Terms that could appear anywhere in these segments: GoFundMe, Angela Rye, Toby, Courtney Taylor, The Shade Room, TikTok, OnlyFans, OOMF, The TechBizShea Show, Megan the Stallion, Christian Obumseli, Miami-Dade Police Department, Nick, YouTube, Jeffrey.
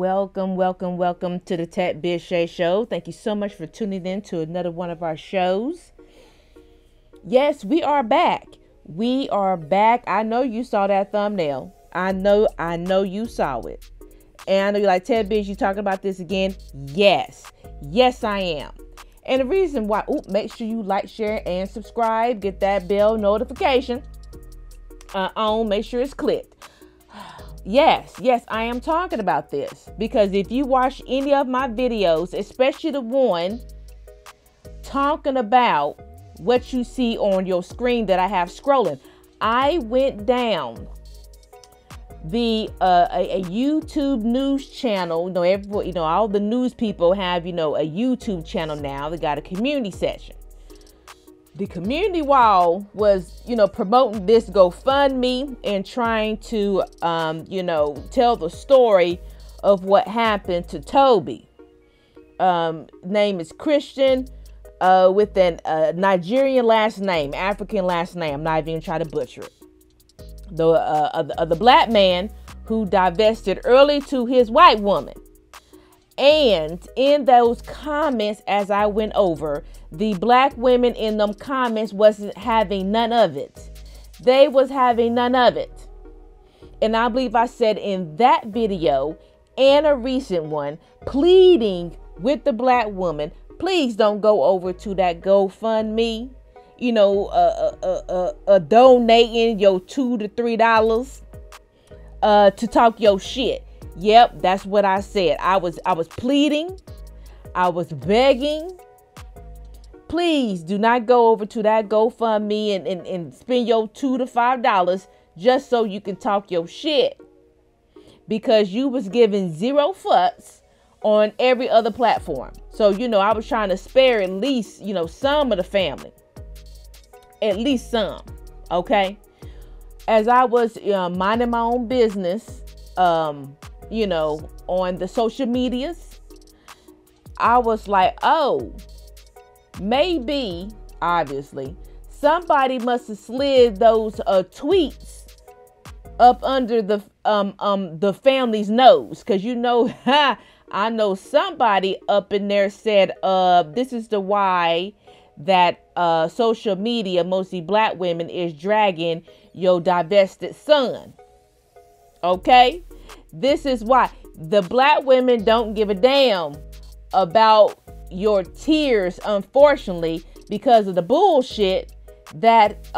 Welcome to the TechBizShea Show. Thank you so much for tuning in to another one of our shows. Yes, we are back. We are back. I know you saw that thumbnail. I know you saw it. And I know you're like, TechBiz, you talking about this again? Yes. Yes, I am. And the reason why, make sure you like, share, and subscribe. Get that bell notification on. Make sure it's clicked. Yes, I am talking about this because if you watch any of my videos, especially the one talking about what you see on your screen that I have scrolling, I went down the a YouTube news channel. You know, everybody, you know, all the news people have, you know, a YouTube channel now. They got a community section. The community wall was, you know, promoting this GoFundMe and trying to, you know, tell the story of what happened to Toby. Name is Christian with a Nigerian last name, African last name. I'm not even trying to butcher it. The black man who divested early to his white woman. And in those comments, as I went over, the black women in them comments wasn't having none of it. They was having none of it. And I believe I said in that video and a recent one, pleading with the black woman, please don't go over to that GoFundMe, you know, donating your $2 to $3 to talk your shit. Yep, that's what I said. I was pleading. I was begging. Please do not go over to that GoFundMe and spend your $2 to $5 just so you can talk your shit. Because you was giving zero fucks on every other platform. So, you know, I was trying to spare at least, you know, some of the family. At least some. Okay. As I was minding my own business, you know, on the social medias, I was like, oh, maybe, obviously, somebody must have slid those tweets up under the family's nose. Because, you know, I know somebody up in there said, this is the why that social media, mostly black women, is dragging your divested son. Okay? This is why the black women don't give a damn about your tears, unfortunately, because of the bullshit that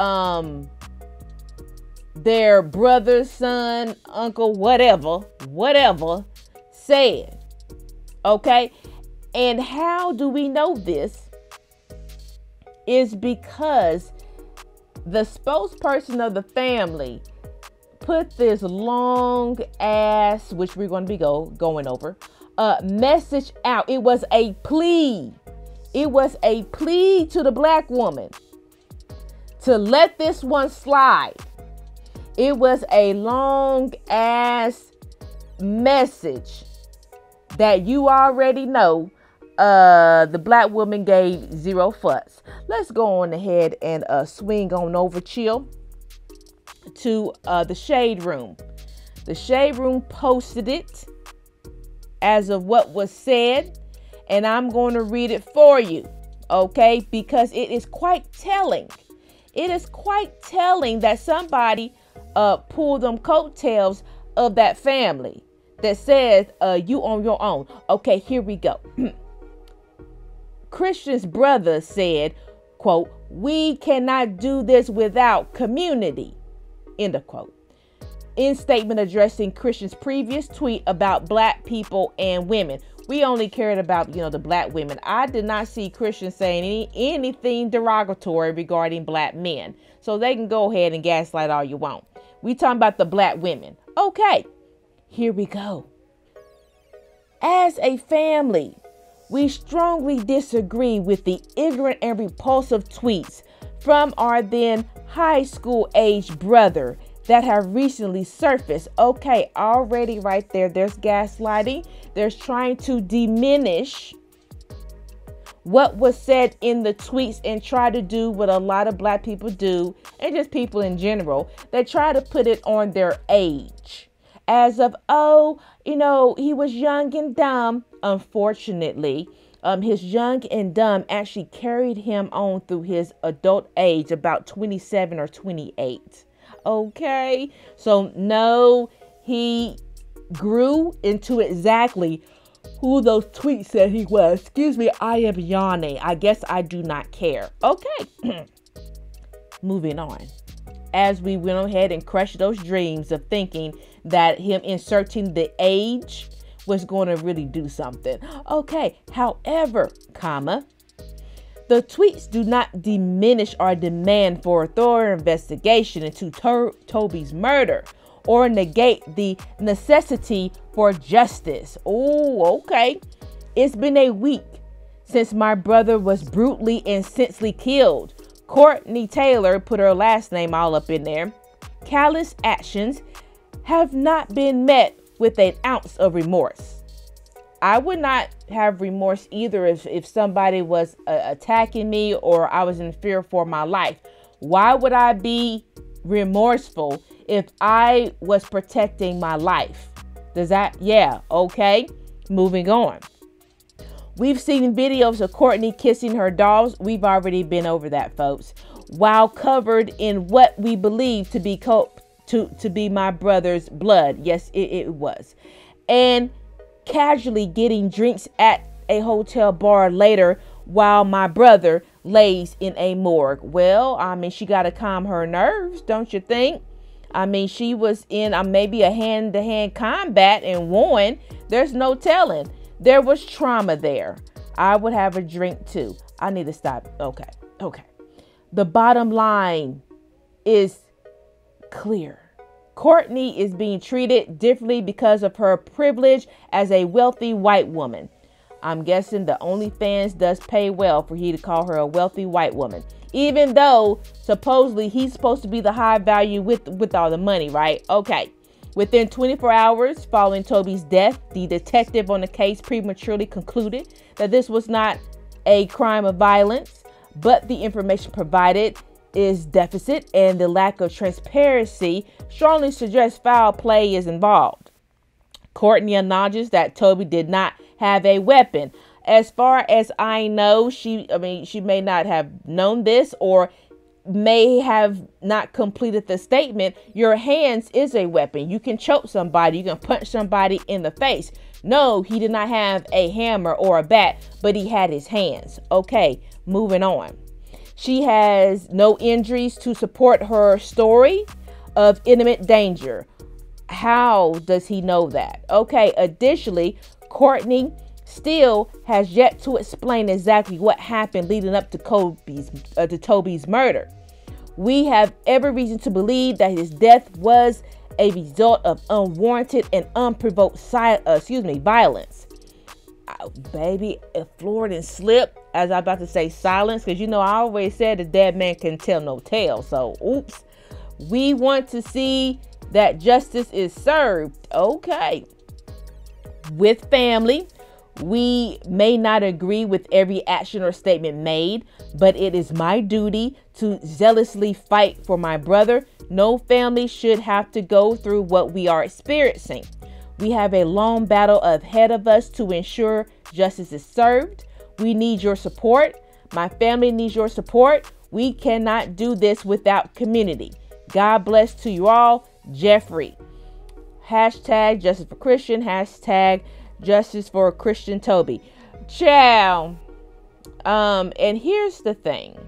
their brother, son, uncle, whatever said. Okay? And how do we know this? Is because the spokesperson of the family put this long ass, which we're going to be going over, message out. It was a plea. It was a plea to the black woman to let this one slide. It was a long ass message that you already know. The black woman gave zero fucks. Let's go on ahead and swing on over, chill, to the Shade Room. The Shade Room posted it as of what was said, and I'm going to read it for you, okay? Because it is quite telling. It is quite telling that somebody pulled them coattails of that family that says, you on your own. Okay, here we go. Christian's brother said, quote, we cannot do this without community. End of quote. In statement addressing Christian's previous tweet about black people and women. We only cared about, you know, the black women. I did not see Christian saying anything derogatory regarding black men. So they can go ahead and gaslight all you want. We talking about the black women. Okay, here we go. As a family, we strongly disagree with the ignorant and repulsive tweets from our then high school age brother that have recently surfaced. Okay, already right there, there's gaslighting. There's trying to diminish what was said in the tweets and try to do what a lot of black people do and just people in general. They try to put it on their age. as of, oh, you know, he was young and dumb. Unfortunately, his young and dumb actually carried him on through his adult age, about 27 or 28. Okay, so no, he grew into exactly who those tweets said he was. Excuse me, I am yawning. I guess I do not care. Okay, moving on. As we went ahead and crushed those dreams of thinking that him inserting the age was going to really do something. Okay, however, comma, the tweets do not diminish our demand for a thorough investigation into Toby's murder or negate the necessity for justice. Oh, okay. It's been a week since my brother was brutally and senselessly killed. Courtney Taylor, put her last name all up in there. Callous actions have not been met with an ounce of remorse. I would not have remorse either if somebody was attacking me or I was in fear for my life. Why would I be remorseful if I was protecting my life? Does that, yeah, okay. Moving on. We've seen videos of Courtney kissing her dolls. We've already been over that, folks. While covered in what we believe to be to be my brother's blood. Yes, it was. And casually getting drinks at a hotel bar later while my brother lays in a morgue. Well, I mean, she got to calm her nerves, don't you think? I mean, she was in maybe a hand-to-hand combat and won. There's no telling. There was trauma there. I would have a drink too. I need to stop. Okay. Okay. The bottom line is clear. Courtney is being treated differently because of her privilege as a wealthy white woman. I'm guessing the OnlyFans does pay well for he to call her a wealthy white woman, even though supposedly he's supposed to be the high value with all the money, right? Okay. Within 24 hours following Toby's death, the detective on the case prematurely concluded that this was not a crime of violence, but the information provided is deficient and the lack of transparency strongly suggests foul play is involved. Courtney acknowledges that Toby did not have a weapon. As far as I know, she may not have known this or may have not completed the statement. Your hands is a weapon. You can choke somebody. You can punch somebody in the face. No, he did not have a hammer or a bat, but he had his hands. Okay, moving on. She has no injuries to support her story of imminent danger. How does he know that? Okay, additionally, Courtney still has yet to explain exactly what happened leading up to Toby's murder. We have every reason to believe that his death was a result of unwarranted and unprovoked violence. Baby, a Florida slip, as I'm about to say silence, because you know I always said a dead man can tell no tale. So, oops. We want to see that justice is served. Okay. With family, we may not agree with every action or statement made, but it is my duty to zealously fight for my brother. No family should have to go through what we are experiencing. We have a long battle ahead of us to ensure justice is served. We need your support. My family needs your support. We cannot do this without community. God bless to you all. Jeffrey. Hashtag justice for Christian. Hashtag justice for Christian Toby. Ciao. And here's the thing.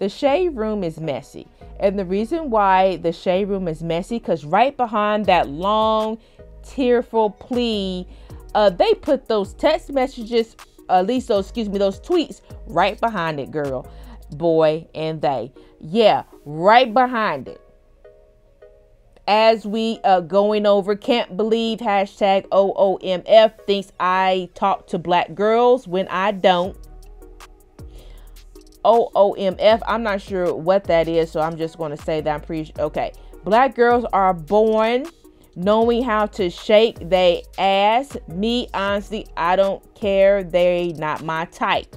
The Shade Room is messy. And the reason why the Shade Room is messy, because right behind that long, tearful plea, they put those text messages, at least those tweets right behind it, girl, boy, and they. Yeah, right behind it. As we going over, can't believe hashtag OOMF thinks I talk to black girls when I don't. OOMF, I'm not sure what that is, so I'm just going to say that. I'm pretty sure. Okay. Black girls are born knowing how to shake they ass. Me, honestly, I don't care. They not my type.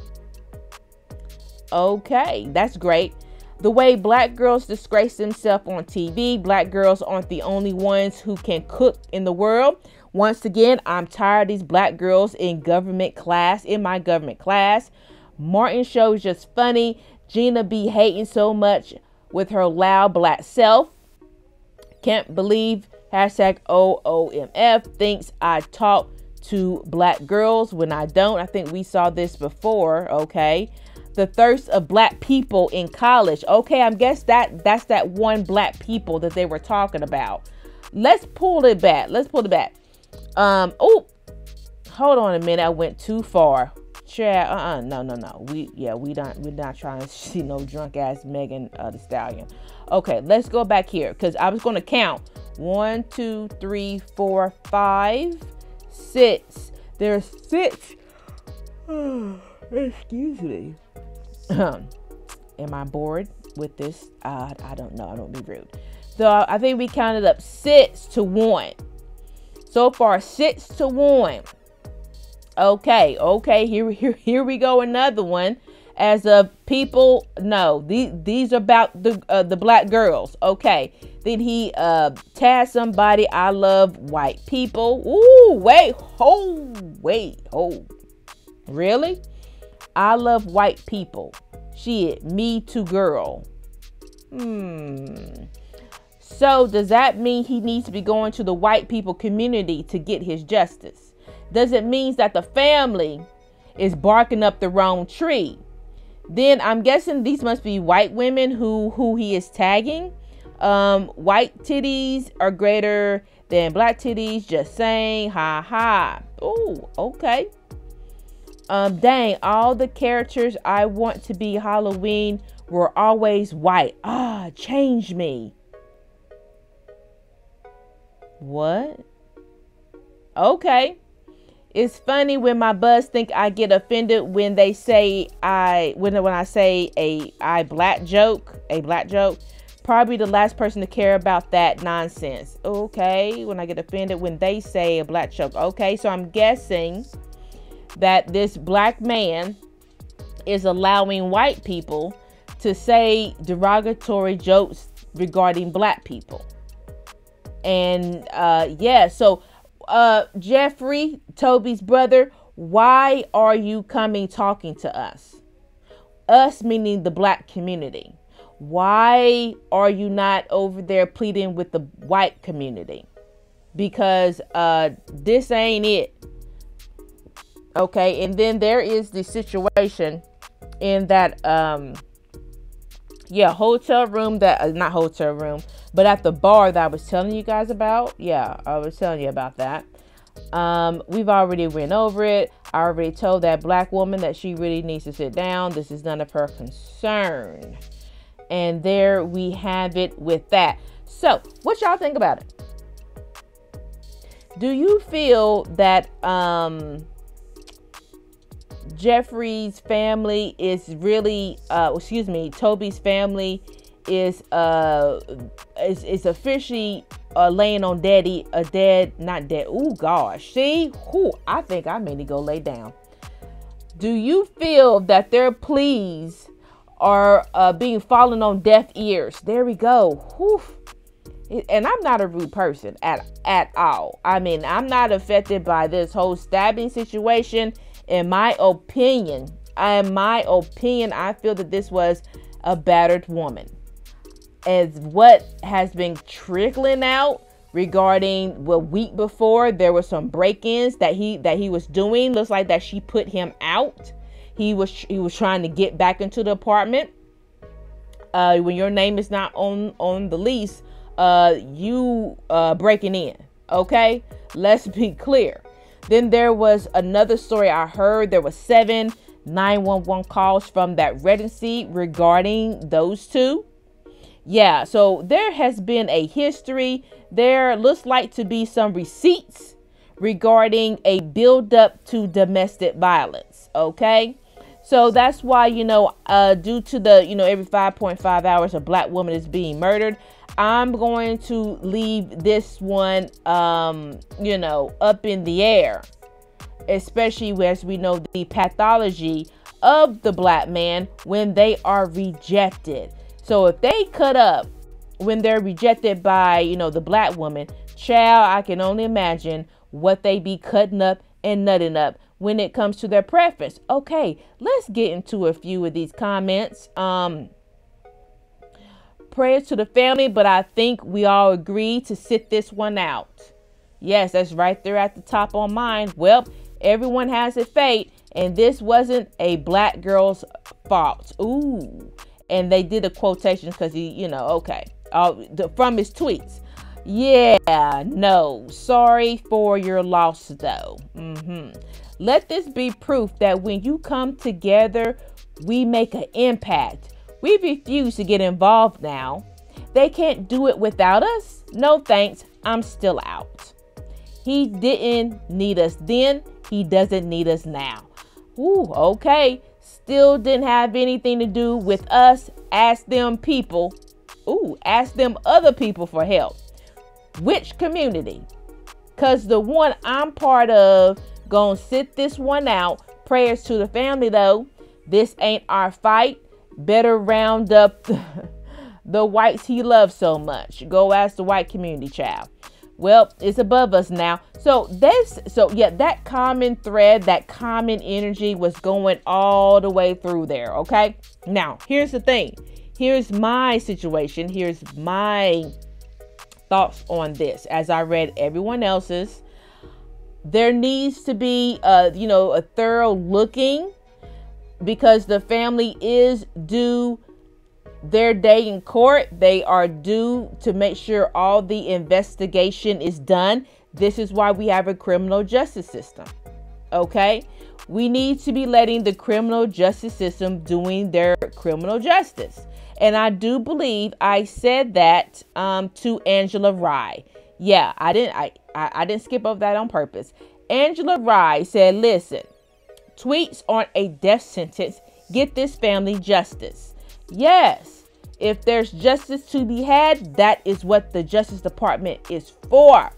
Okay, that's great. The way black girls disgrace themselves on TV, black girls aren't the only ones who can cook in the world. Once again, I'm tired of these black girls in government class, in my government class. Martin show is just funny. Gina be hating so much with her loud black self. Can't believe hashtag OOMF thinks I talk to black girls when I don't. I think we saw this before, okay? The thirst of black people in college. Okay, I guess that's that one black people that they were talking about. Let's pull it back. Let's pull it back. Oh, hold on a minute. I went too far. Chad, no. We're not trying to see no drunk ass Megan the Stallion. Okay, let's go back here because I was going to count 1, 2, 3, 4, 5, 6. There's 6. Excuse me. Am I bored with this? I don't know. I don't be rude. So I think we counted up 6 to 1. So far, 6 to 1. Okay. Here we go. Another one. As of people, no, these are about the black girls. Okay. Then he tagged somebody. I love white people. Ooh, wait, really? I love white people. Shit, me too, girl. So does that mean he needs to be going to the white people community to get his justice? Does it mean that the family is barking up the wrong tree? Then I'm guessing these must be white women who he is tagging. White titties are greater than black titties. Just saying, ha ha. Ooh, okay. Dang, all the characters I want to be Halloween were always white. Ah, change me. What? Okay. It's funny when my buds think I get offended when they say when I say a black joke. Probably the last person to care about that nonsense. Okay, when I get offended when they say a black joke. Okay, so I'm guessing that this black man is allowing white people to say derogatory jokes regarding black people. And yeah, so Jeffrey, Toby's brother, why are you coming talking to us? Us meaning the black community. Why are you not over there pleading with the white community? Because this ain't it. Okay, and then there is the situation in that, hotel room that, not hotel room, but at the bar that I was telling you guys about. Yeah, I was telling you about that. We've already went over it. I already told that black woman that she really needs to sit down. This is none of her concern. And there we have it with that. So, what y'all think about it? Do you feel that, Jeffrey's family is really Toby's family is officially laying on daddy a dead, not dead. Oh gosh, see, who I think I may need to go lay down. Do you feel that their pleas are being fallen on deaf ears? There we go. Whew. And I'm not a rude person at all. I mean, I'm not affected by this whole stabbing situation. In my opinion, I feel that this was a battered woman. As what has been trickling out regarding the week before, there were some break-ins that he was doing. Looks like that she put him out. He was trying to get back into the apartment. When your name is not on the lease, you breaking in. Okay, let's be clear. Then there was another story I heard. There was 7 911 calls from that residency regarding those two. Yeah, so there has been a history. There looks like to be some receipts regarding a buildup to domestic violence. Okay, so that's why, due to the, every 5.5 hours a black woman is being murdered. I'm going to leave this one, up in the air, especially as we know the pathology of the black man when they are rejected. So if they cut up when they're rejected by, you know, the black woman, child, I can only imagine what they be cutting up and nutting up when it comes to their preference. Okay, let's get into a few of these comments. Prayers to the family, but I think we all agree to sit this one out. Yes, that's right there at the top on mine. Well, everyone has a fate, and this wasn't a black girl's fault. Ooh, and they did a quotation because he, you know, okay, from his tweets. Yeah, no, sorry for your loss though. Let this be proof that when you come together, we make an impact. We refuse to get involved now. They can't do it without us. No thanks, I'm still out. He didn't need us then, he doesn't need us now. Ooh, okay, still didn't have anything to do with us. Ask them people, ooh, ask them other people for help. Which community? Cause the one I'm part of gonna sit this one out. Prayers to the family though. This ain't our fight. Better round up the whites he loves so much. Go ask the white community, child. Well, it's above us now. So yeah, that common thread, that common energy was going all the way through there. Okay. Now here's the thing. Here's my situation. Here's my thoughts on this. As I read everyone else's, there needs to be you know, a thorough looking, because the family is due their day in court. They are due to make sure all the investigation is done. This is why we have a criminal justice system. Okay, we need to be letting the criminal justice system doing their criminal justice. And I do believe I said that to Angela Rye. Yeah, I didn't skip over that on purpose. Angela Rye said, listen, tweets aren't a death sentence. Get this family justice. Yes, if there's justice to be had, that is what the Justice Department is for.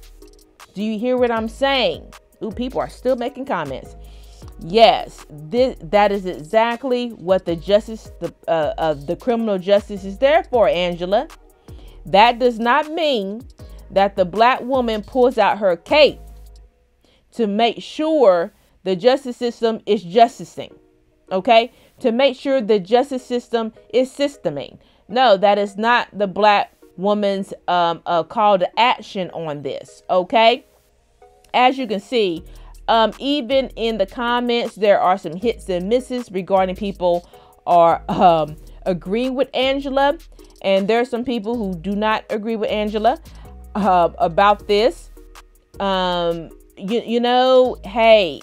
Do you hear what I'm saying? Ooh, people are still making comments. Yes, that is exactly what the justice of the criminal justice is there for, Angela. That does not mean that the black woman pulls out her cape to make sure the justice system is justicing, okay? To make sure the justice system is systeming. No, that is not the black woman's call to action on this, okay? As you can see, even in the comments, there are some hits and misses regarding people are agreeing with Angela, and there are some people who do not agree with Angela about this. You know, hey,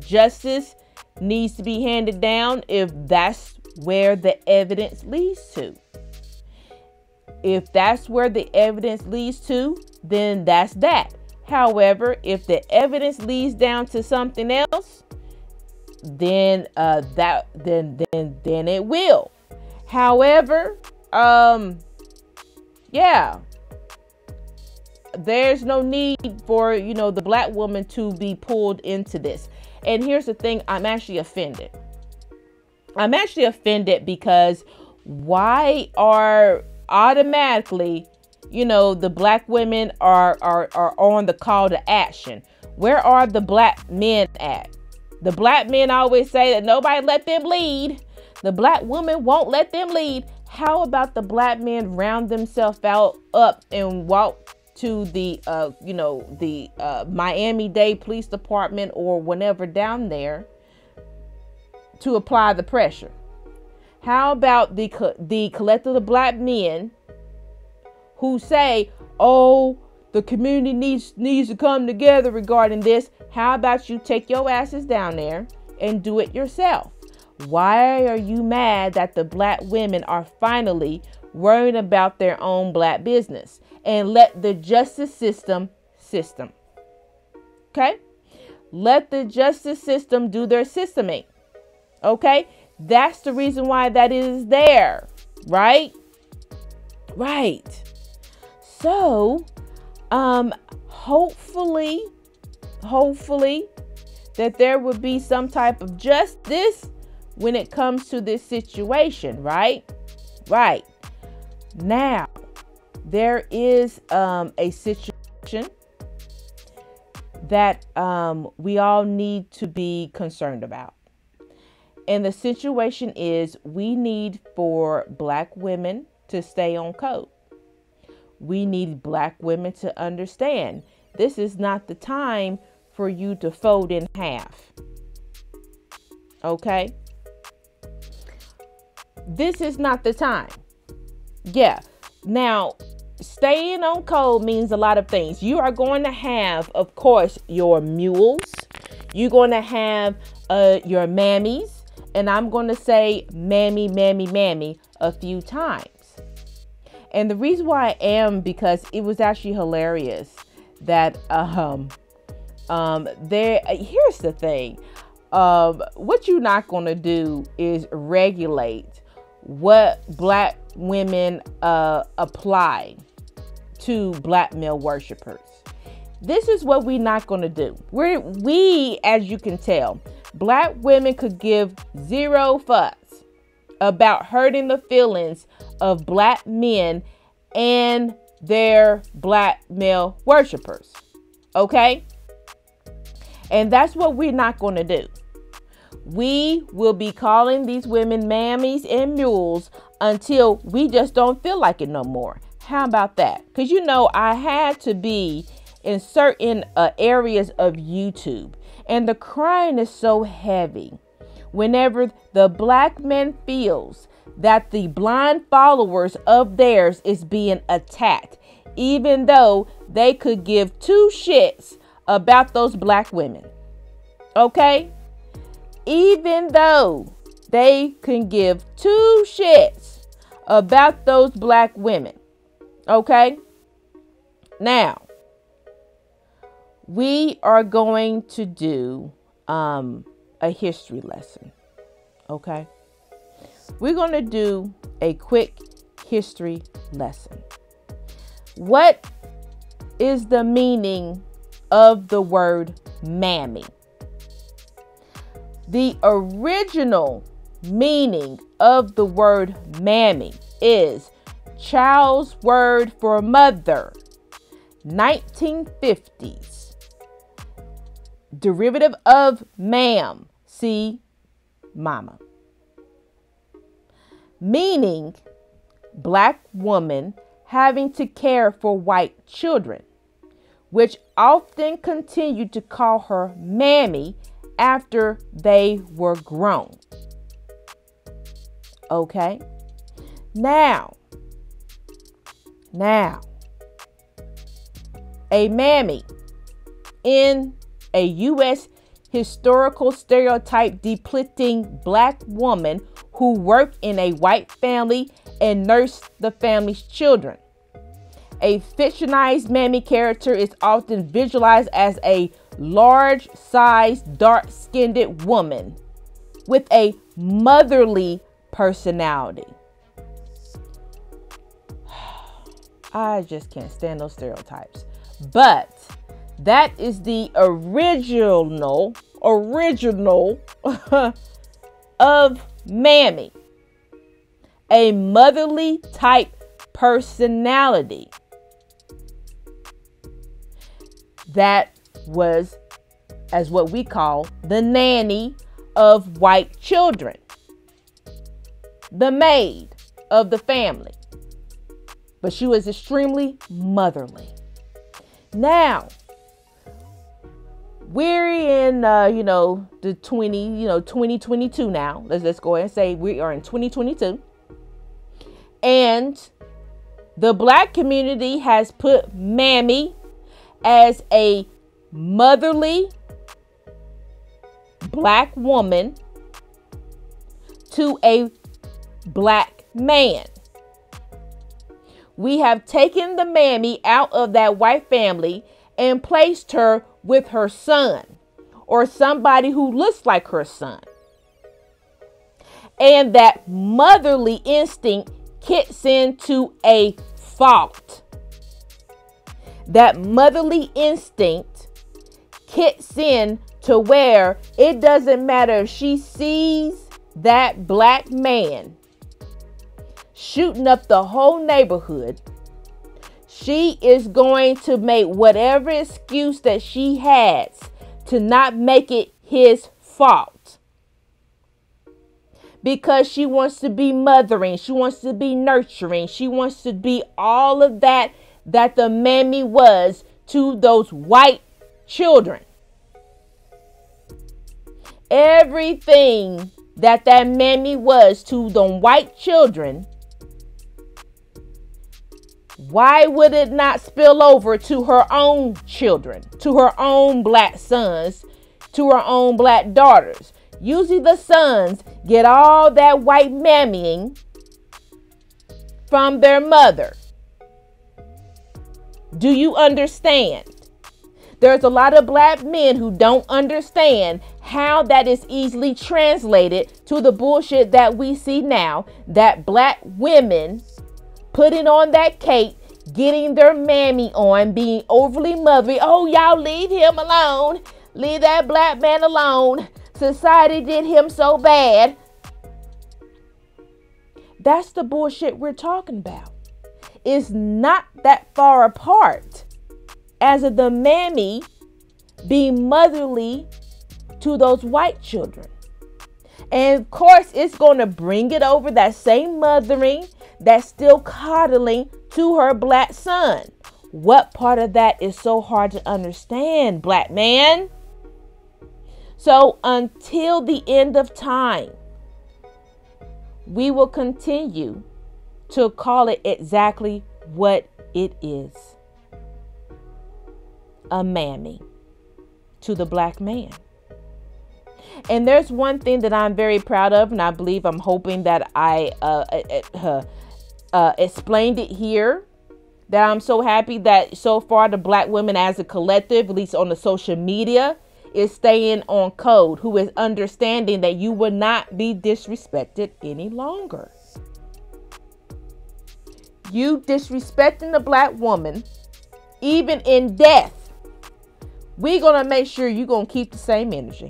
justice needs to be handed down if that's where the evidence leads to. If that's where the evidence leads to, then that's that. However, if the evidence leads down to something else, then it will. However, yeah, there's no need for, you know, the black woman to be pulled into this. And here's the thing, I'm actually offended. I'm actually offended because why are automatically, you know, the black women are on the call to action? Where are the black men at? The black men always say that nobody let them lead. The black woman won't let them lead. How about the black men round themselves up and walk to the, you know, the Miami-Dade Police Department or whenever down there to apply the pressure? How about the collective of black men who say, oh, the community needs to come together regarding this? How about you take your asses down there and do it yourself? Why are you mad that the black women are finally worrying about their own black business and let the justice system? Okay, let the justice system do their systeming. Okay, that's the reason why that is there, right? Right. So, hopefully that there would be some type of justice when it comes to this situation, right? Right. Now, there is a situation that we all need to be concerned about. And the situation is we need for Black women to stay on code. We need Black women to understand this is not the time for you to fold in half. Okay? This is not the time. Yeah. Now, staying on code means a lot of things. You are going to have, of course, your mules. You're going to have your mammies. And I'm going to say mammy, mammy, mammy a few times. And the reason why I am, because it was actually hilarious that here's the thing. What you're not going to do is regulate what Black women apply to Black male worshipers. This is what we're not going to do. We, as you can tell, Black women could give zero fucks about hurting the feelings of Black men and their Black male worshipers. Okay? And that's what we're not going to do. We will be calling these women mammies and mules until we just don't feel like it no more. How about that? Because, you know, I had to be in certain areas of YouTube. And the crying is so heavy whenever the Black man feels that the blind followers of theirs is being attacked, even though they could give two shits about those Black women. Okay? Even though they can give two shits about those Black women. Okay? Now, we are going to do a history lesson, okay? We're going to do a quick history lesson. What is the meaning of the word mammy? The original meaning of the word mammy is child's word for mother, 1950s. Derivative of ma'am, see mama. Meaning Black woman having to care for white children, which often continued to call her mammy after they were grown. Okay? Now, a mammy in a U.S. historical stereotype depicting Black women who worked in a white family and nursed the family's children. A fictionalized mammy character is often visualized as a large-sized, dark-skinned woman with a motherly personality. I just can't stand those stereotypes. But that is the original of mammy. A motherly type personality that was as what we call the nanny of white children. The maid of the family. But she was extremely motherly. Now, we're in, the 2022 now. Let's go ahead and say we are in 2022. And the Black community has put mammy as a motherly Black woman to a Black man. We have taken the mammy out of that white family and placed her with her son or somebody who looks like her son. And that motherly instinct kicks in to a fault. That motherly instinct kicks in to where it doesn't matter if she sees that Black man. shooting up the whole neighborhood, she is going to make whatever excuse that she has to not make it his fault. Because she wants to be mothering. She wants to be nurturing. She wants to be all of that that the mammy was to those white children. Everything that mammy was to the white children, why would it not spill over to her own children, to her own black sons, to her own black daughters? Usually the sons get all that white mammying from their mother. Do you understand? There's a lot of black men who don't understand how that is easily translated to the bullshit that we see now, that black women putting on that cape, getting their mammy on, being overly mothery. Oh, y'all leave him alone. Leave that black man alone. Society did him so bad. That's the bullshit we're talking about. It's not that far apart as of the mammy being motherly to those white children. And of course, it's going to bring it over, that same mothering, that still coddling, to her black son. What part of that is so hard to understand, black man? So until the end of time, we will continue to call it exactly what it is. A mammy to the black man. And there's one thing that I'm very proud of, and I believe, I'm hoping that I explained it here, that I'm so happy that so far the black women as a collective, at least on the social media, is staying on code, who is understanding that you will not be disrespected any longer. You disrespecting the black woman, even in death, we're going to make sure you're going to keep the same energy.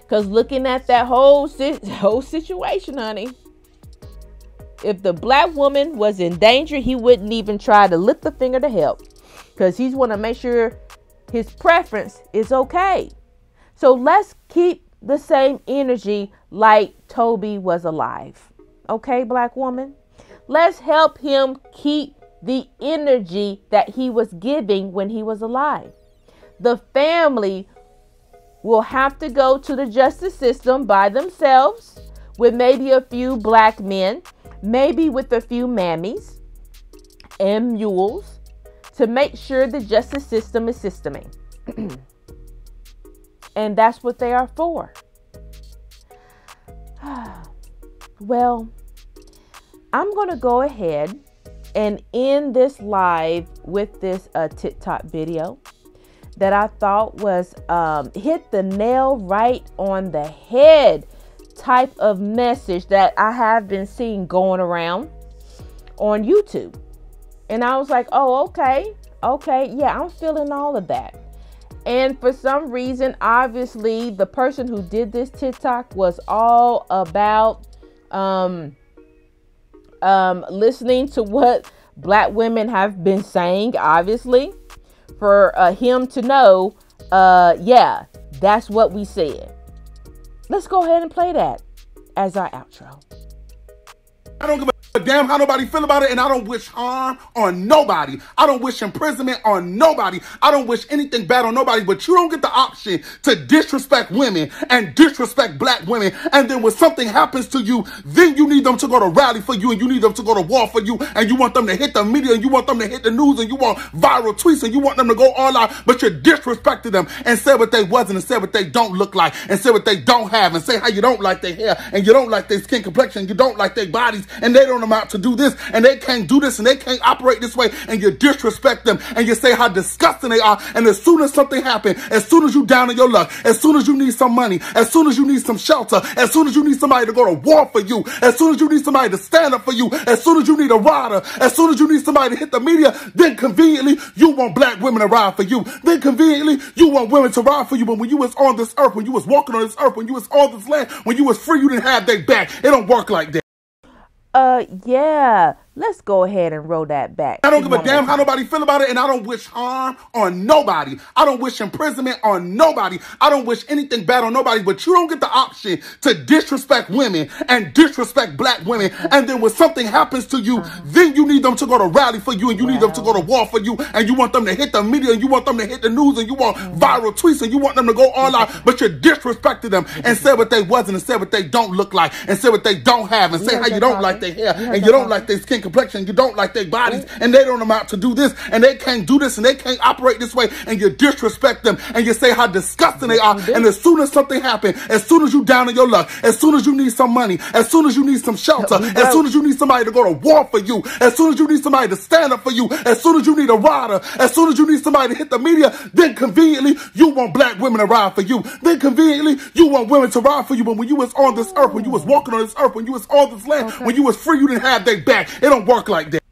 Because looking at that whole situation, honey, if the black woman was in danger, he wouldn't even try to lift the finger to help, because he's want to make sure his preference is okay. So let's keep the same energy like Toby was alive. Okay, black woman? Let's help him keep the energy that he was giving when he was alive. The family will have to go to the justice system by themselves, with maybe a few black men, maybe with a few mammies and mules, to make sure the justice system is systeming. And that's what they are for. Well, I'm going to go ahead and end this live with this TikTok video that I thought was hit the nail right on the head type of message that I have been seeing going around on YouTube. And I was like, oh, okay, yeah, I'm feeling all of that. And for some reason, obviously, the person who did this TikTok was all about listening to what black women have been saying, obviously, for him to know, yeah, that's what we said. Let's go ahead and play that as our outro. I don't give a damn how nobody feel about it, and I don't wish harm on nobody. I don't wish imprisonment on nobody. I don't wish anything bad on nobody, but you don't get the option to disrespect women and disrespect black women, and then when something happens to you, then you need them to go to rally for you, and you need them to go to war for you, and you want them to hit the media, and you want them to hit the news, and you want viral tweets, and you want them to go all out, but you disrespected them and said what they wasn't, and said what they don't look like, and said what they don't have, and say how you don't like their hair, and you don't like their skin complexion, and you don't like their bodies, and they don't amount to do this, and they can't do this, and they can't operate this way, and you disrespect them, and you say how disgusting they are, and as soon as something happens, as soon as you down in your luck, as soon as you need some money, as soon as you need some shelter, as soon as you need somebody to go to war for you, as soon as you need somebody to stand up for you, as soon as you need a rider, as soon as you need somebody to hit the media, then conveniently you want black women to ride for you, then conveniently you want women to ride for you, but when you was on this earth, when you was walking on this earth, when you was on this land, when you was free, you didn't have their back. It don't work like that. Yeah, let's go ahead and roll that back. I don't give a damn how nobody feel about it, and I don't wish harm on nobody. I don't wish imprisonment on nobody. I don't wish anything bad on nobody, but you don't get the option to disrespect women and disrespect black women, and then when something happens to you, then you need them to go to rally for you, and you need them to go to war for you, and you want them to hit the media, and you want them to hit the news, and you want viral tweets, and you want them to go all out, but you disrespected them and said what they wasn't, and said what they don't look like, and said what they don't have, and say how you don't like their hair, and you don't like their skin complexion, you don't like their bodies, and they don't amount to do this, and they can't do this, and they can't operate this way, and you disrespect them, and you say how disgusting they are, and as soon as something happens, as soon as you down in your luck, as soon as you need some money, as soon as you need some shelter, as soon as you need somebody to go to war for you, as soon as you need somebody to stand up for you, as soon as you need a rider, as soon as you need somebody to hit the media, then conveniently you want black women to ride for you, then conveniently you want women to ride for you, but when you was on this earth, when you was walking on this earth, when you was on this land, when you was free, you didn't have their back. It don't work like that.